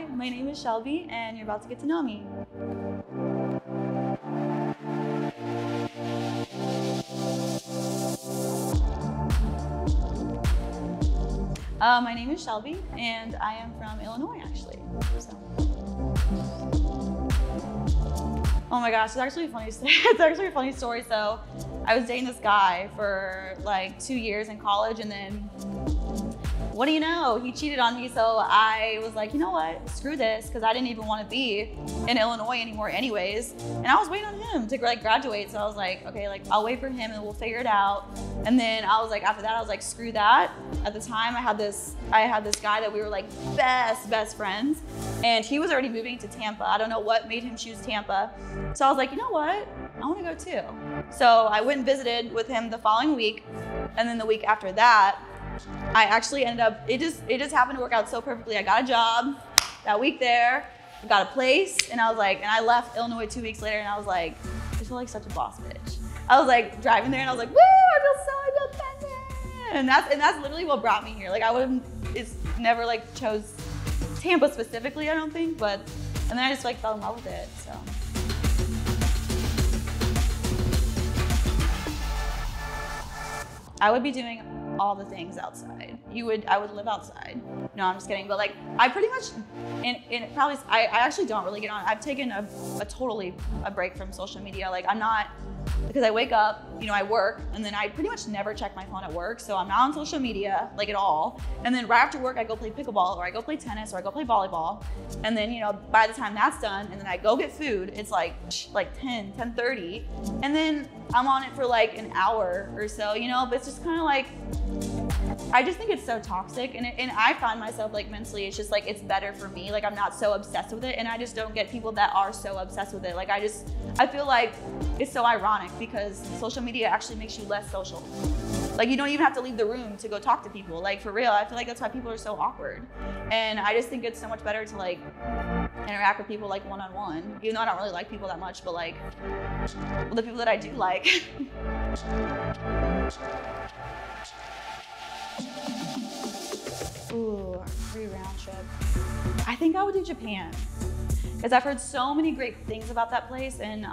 Hi, my name is Shelby, and you're about to get to know me. My name is Shelby, and I am from Illinois, actually. Oh my gosh, it's actually a funny story. So I was dating this guy for like 2 years in college, and then what do you know? He cheated on me. So I was like, you know what? Screw this, because I didn't even want to be in Illinois anymore anyways. And I was waiting on him to like graduate. So I was like, okay, like I'll wait for him and we'll figure it out. And then I was like, after that, I was like, screw that. At the time I had this guy that we were like best friends, and he was already moving to Tampa. I don't know what made him choose Tampa. So I was like, you know what? I want to go too. So I went and visited with him the following week. And then the week after that, I actually ended up, it just happened to work out so perfectly. I got a job that week there, got a place, and I was like, and I left Illinois 2 weeks later, and I was like, I feel like such a boss bitch. I was like driving there, and I was like, woo, I feel so independent. And that's literally what brought me here. Like I would've, it's never like chose Tampa specifically, I don't think, but, and then I just like fell in love with it, so. I would be doing all the things outside. I would live outside. No, I'm just kidding. But like, I pretty much, and probably, I actually don't really get on. I've taken a totally break from social media. Like I'm not, because I wake up, you know, I work, and then I pretty much never check my phone at work. So I'm not on social media, like at all. And then right after work, I go play pickleball, or I go play tennis, or I go play volleyball. And then, you know, by the time that's done, and then I go get food, it's like 10:30. And then I'm on it for like an hour or so, you know, but it's just kind of like, I just think it's so toxic, and I find myself like mentally, it's just like, it's better for me. Like I'm not so obsessed with it, and I just don't get people that are so obsessed with it. Like I feel like it's so ironic because social media actually makes you less social. Like you don't even have to leave the room to go talk to people. Like for real, I feel like that's why people are so awkward. And I just think it's so much better to like interact with people like one-on-one, even though I don't really like people that much, but like the people that I do like. Ooh, free round trip. I think I would do Japan, because I've heard so many great things about that place. And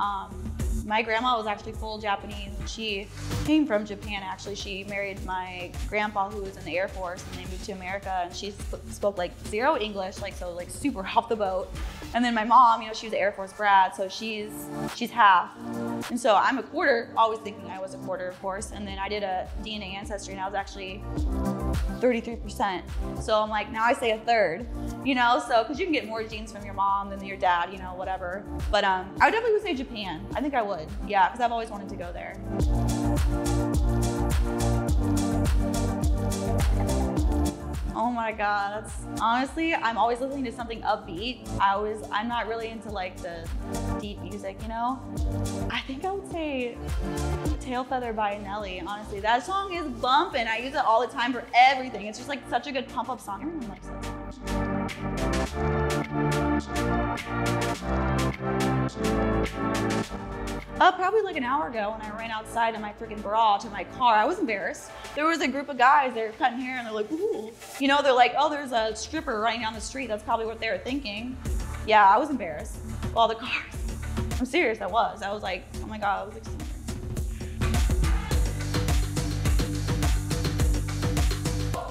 my grandma was actually full Japanese. She came from Japan, actually. She married my grandpa, who was in the Air Force, and they moved to America. And she spoke like zero English, like so, like super off the boat. And then my mom, you know, she was an Air Force grad, so she's half. And so I'm a quarter, always thinking I was a quarter, of course. And then I did a DNA ancestry, and I was actually 33%. So I'm like, now I say a third, you know, so, cause you can get more genes from your mom than your dad, you know, whatever. But I definitely would say Japan. I think I would, yeah, cause I've always wanted to go there. Oh my God, that's, honestly, I'm always listening to something upbeat. I'm not really into like the deep music, you know? I think I would say Tail Feather by Nelly, honestly. That song is bumping. I use it all the time for everything. It's just like such a good pump up song. Everyone likes that song. Probably like an hour ago when I ran outside in my freaking bra to my car, I was embarrassed. There was a group of guys, they're cutting hair and they're like, ooh. You know, they're like, oh, there's a stripper running down the street. That's probably what they were thinking. Yeah, I was embarrassed. All the cars. I'm serious, I was. I was like, oh my God, I was like,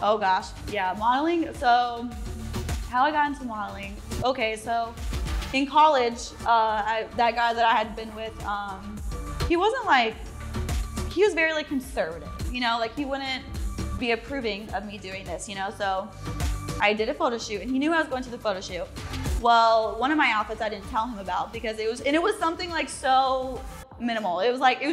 oh gosh, yeah, modeling. So how I got into modeling. Okay, so in college, that guy that I had been with, he wasn't like, he was very like conservative, you know, like he wouldn't be approving of me doing this, you know? So I did a photo shoot, and he knew I was going to the photo shoot. Well, one of my outfits I didn't tell him about because it was something like so minimal. It was like a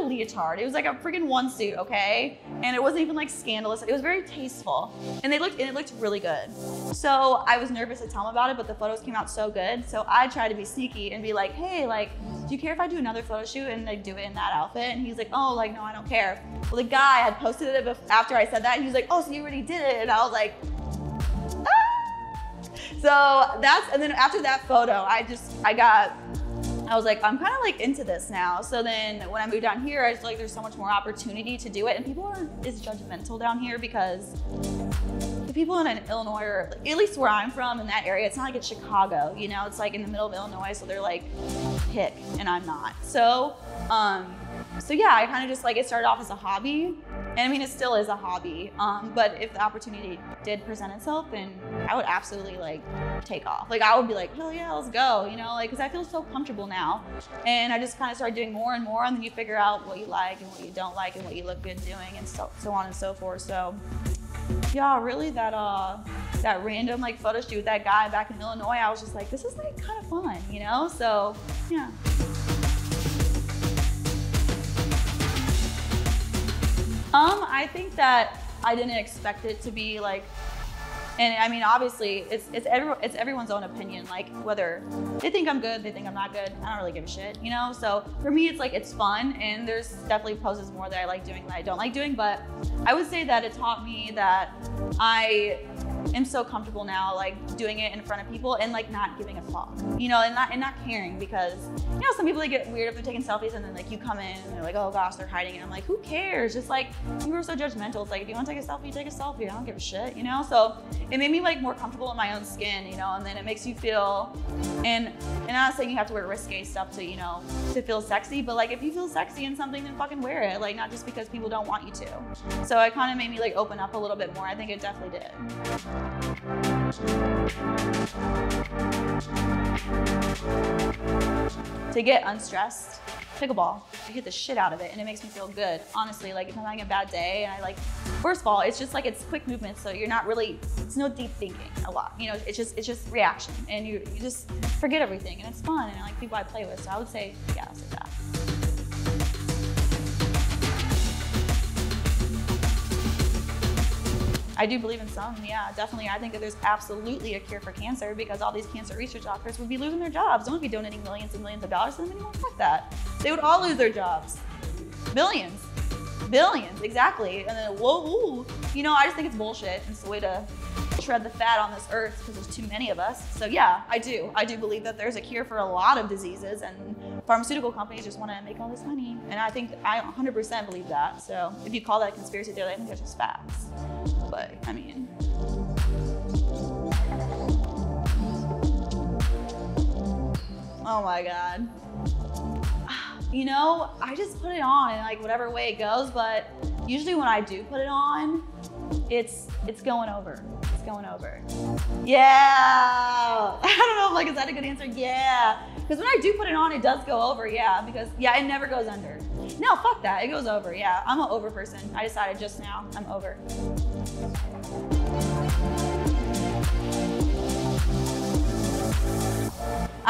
leotard. It was like a freaking onesie, okay? And it wasn't even like scandalous. It was very tasteful, and it looked really good. So I was nervous to tell him about it, but the photos came out so good. So I tried to be sneaky and be like, hey, like, do you care if I do another photo shoot and I do it in that outfit? And he's like, oh, like, no, I don't care. Well, the guy had posted it after I said that, and he was like, oh, so you already did it. And I was like, ah. So and then after that photo, I was like, I'm kind of like into this now. So then when I moved down here, I just feel like there's so much more opportunity to do it. And people are judgmental down here because the people in Illinois, or at least where I'm from in that area, it's not like it's Chicago, you know, it's like in the middle of Illinois, so they're like hick and I'm not. So, so yeah, I kind of just like, it started off as a hobby, and I mean, it still is a hobby, but if the opportunity did present itself, then I would absolutely like take off. Like I would be like, hell yeah, let's go, you know, like, cause I feel so comfortable now. And I just kind of started doing more and more, and then you figure out what you like and what you don't like and what you look good doing and so on and so forth. So yeah, really that random like photo shoot with that guy back in Illinois, I was just like, this is like kind of fun, you know? So yeah. I think that I didn't expect it to be like, and I mean, obviously it's everyone's own opinion, like whether they think I'm good, they think I'm not good, I don't really give a shit, you know? So for me, it's like, it's fun, and there's definitely poses more that I like doing that I don't like doing, but I would say that it taught me that I am so comfortable now, like doing it in front of people and like not giving a fuck, you know, and not caring, because, you know, some people, they get weird if they're taking selfies and then like you come in and they're like, oh gosh, they're hiding. And I'm like, who cares? Just like, people are so judgmental. It's like, if you want to take a selfie, take a selfie. I don't give a shit, you know? So it made me like more comfortable in my own skin, you know, and then it makes you feel, and I'm not saying you have to wear risque stuff to, you know, to feel sexy, but like if you feel sexy in something, then fucking wear it. Like not just because people don't want you to. So it kind of made me like open up a little bit more. I think it definitely did. To get unstressed, pickleball. I hit the shit out of it and it makes me feel good. Honestly, like if I'm having a bad day and I like, first of all, it's just like, it's quick movement. So you're not really, it's no deep thinking a lot. You know, it's just reaction, and you just forget everything, and it's fun. And I like people I play with. So I would say, yeah, I'll say that. I do believe in some, yeah, definitely. I think that there's absolutely a cure for cancer, because all these cancer research doctors would be losing their jobs. No one would be donating millions and millions of dollars to them anymore. Fuck that. They would all lose their jobs. Billions. Billions, exactly. And then, whoa, you know, I just think it's bullshit. It's the way to shred the fat on this earth, because there's too many of us. So yeah, I do believe that there's a cure for a lot of diseases, and pharmaceutical companies just want to make all this money. And I think I 100% believe that. So if you call that a conspiracy theory, I think that's just facts. But I mean, oh my God. You know, I just put it on in like whatever way it goes, but usually when I do put it on, it's going over. It's going over. Yeah. I don't know if like, is that a good answer? Yeah. Because when I do put it on, it does go over. Yeah. Because yeah, it never goes under. No, fuck that. It goes over. Yeah. I'm an over person. I decided just now I'm over.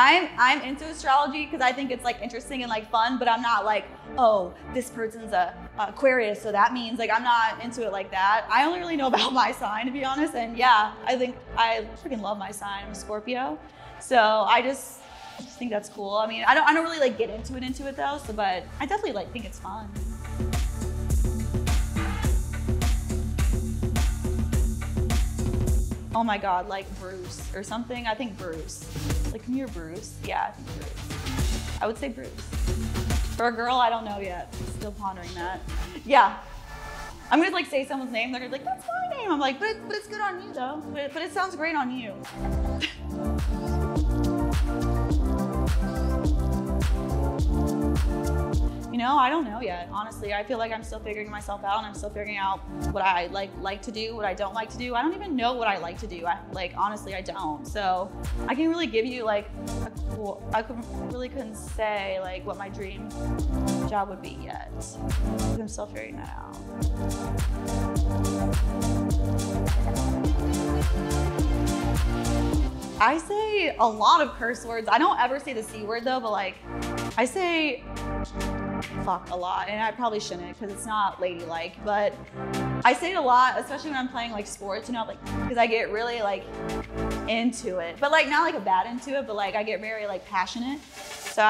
I'm into astrology because I think it's like interesting and like fun, but I'm not like, oh, this person's a Aquarius, so that means, like, I'm not into it like that. I only really know about my sign, to be honest. And yeah, I think I freaking love my sign. I'm a Scorpio. So I just think that's cool. I mean, I don't really like get into it though. So, but I definitely like think it's fun. Oh my God, like Bruce or something. I think Bruce. Like, come here, Bruce. Yeah, I think Bruce. I would say Bruce. For a girl, I don't know yet. Still pondering that. Yeah. I'm gonna like say someone's name. They're gonna be like, that's my name. I'm like, but it's good on you though. But it sounds great on you. You know, I don't know yet. Honestly, I feel like I'm still figuring myself out, and I'm still figuring out what I like to do, what I don't like to do. I don't even know what I like to do. Honestly, I don't. So I can really give you like a cool, I really couldn't say like what my dream job would be yet. I'm still figuring that out. I say a lot of curse words. I don't ever say the C word though, but like I say fuck a lot, and I probably shouldn't because it's not ladylike, but I say it a lot, especially when I'm playing like sports, you know, like, because I get really like into it, but like not like a bad into it, but like I get very like passionate. So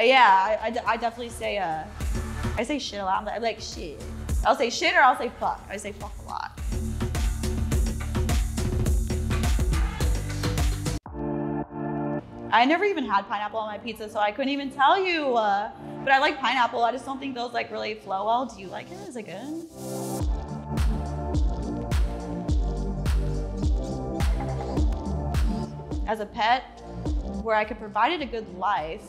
yeah, I definitely say, I say shit a lot. I'm like shit. I'll say shit or I'll say fuck. I say fuck a lot. I never even had pineapple on my pizza, so I couldn't even tell you. But I like pineapple. I just don't think those like really flow well. Do you like it? Is it good? as a pet where I could provide it a good life.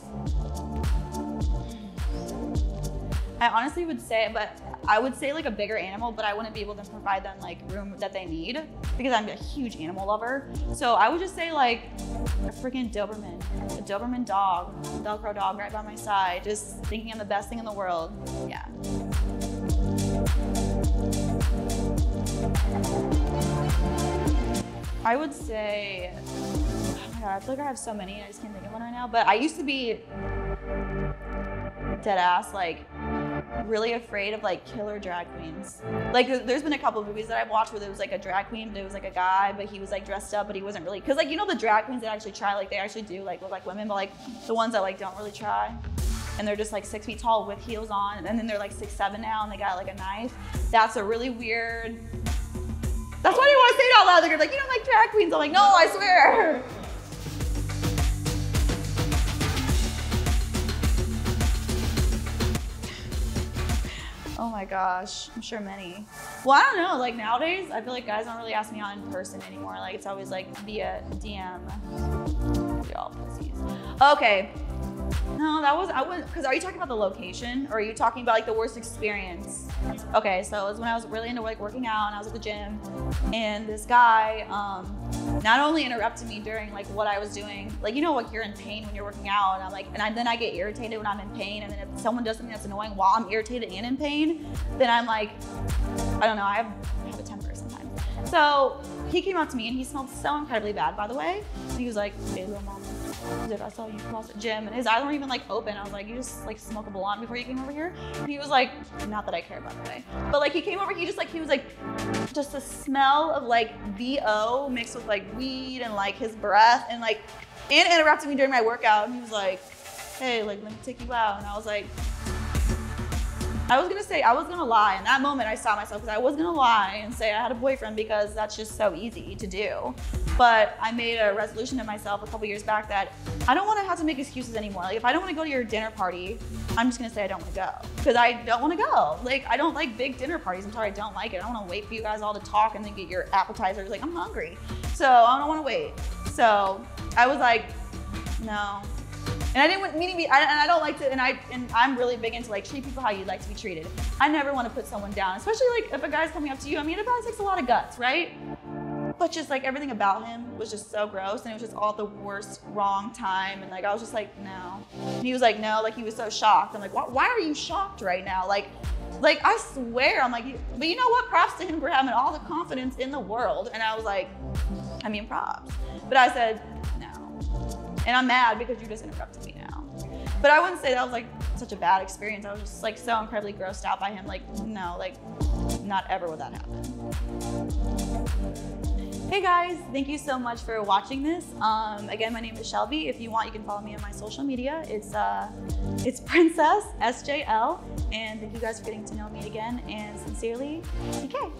I honestly would say, but I would say like a bigger animal, but I wouldn't be able to provide them like room that they need because I'm a huge animal lover. So I would just say like a freaking Doberman, a Doberman dog, a Velcro dog right by my side, just thinking I'm the best thing in the world. Yeah. I would say, oh my God, I feel like I have so many, I just can't think of one right now, but I used to be dead ass, like, really afraid of like killer drag queens. Like there's been a couple of movies that I've watched where there was like a drag queen, but it was like a guy, but he was like dressed up, but he wasn't really, cause like, you know, the drag queens that actually try, like they actually do like look like women, but like the ones that like don't really try. And they're just like 6 feet tall with heels on. And then they're like 6'7" now and they got like a knife. That's a really weird, that's why they want to say it out loud. They're like, you don't like drag queens. I'm like, no, I swear. Oh my gosh, I'm sure many. Well, I don't know, like nowadays, I feel like guys don't really ask me out in person anymore. Like it's always like via DM. Y'all pussies. Okay, no, that was, I wouldn't, cause are you talking about the location or are you talking about like the worst experience? Okay, so it was when I was really into like working out and I was at the gym and this guy not only interrupted me during like what I was doing, like, you know, like you're in pain when you're working out and I'm like, and then I get irritated when I'm in pain. And then if someone does something that's annoying while I'm irritated and in pain, then I'm like, I don't know, I have a temper sometimes. So he came up to me and he smelled so incredibly bad, by the way. He was like, hey little mama, I saw you cross the gym and his eyes weren't even like open. I was like, you just like smoke a blunt before you came over here. And he was like, not that I care, by the way, but like he came over, he was like, just the smell of like VO mixed with like weed and like his breath and like, it interrupted me during my workout. And he was like, hey, like let me take you out. And I was like, I was gonna lie. In that moment I stopped myself because I was gonna lie and say I had a boyfriend because that's just so easy to do. But I made a resolution to myself a couple years back that I don't wanna have to make excuses anymore. Like if I don't wanna go to your dinner party, I'm just gonna say I don't wanna go. Because I don't wanna go. Like I don't like big dinner parties. I'm sorry, I don't like it. I don't wanna wait for you guys all to talk and then get your appetizers. Like I'm hungry. So I don't wanna wait. So I was like, no. And I didn't mean to be, and I don't like to, and I'm really big into like treat people how you'd like to be treated. I never want to put someone down, especially like if a guy's coming up to you. I mean, it probably takes a lot of guts, right? But just like everything about him was just so gross and it was just all the worst wrong time. And like, I was just like, no. And he was like, no, like he was so shocked. I'm like, why are you shocked right now? Like I swear, I'm like, but you know what? Props to him for having all the confidence in the world. And I was like, I mean, props. But I said, and I'm mad because you just interrupted me now. But I wouldn't say that was like such a bad experience. I was just like so incredibly grossed out by him. Like, no, like not ever would that happen. Hey guys, thank you so much for watching this. Again, my name is Shelby. If you want, you can follow me on my social media. It's princesssjl. And thank you guys for getting to know me again. And sincerely, TK.